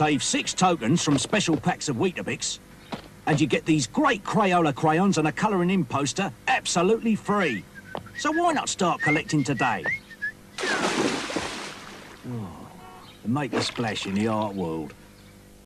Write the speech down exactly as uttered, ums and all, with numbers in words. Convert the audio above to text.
save six tokens from special packs of Weetabix, and you get these great Crayola crayons and a colouring in poster absolutely free. So why not start collecting today? Oh, and make a splash in the art world.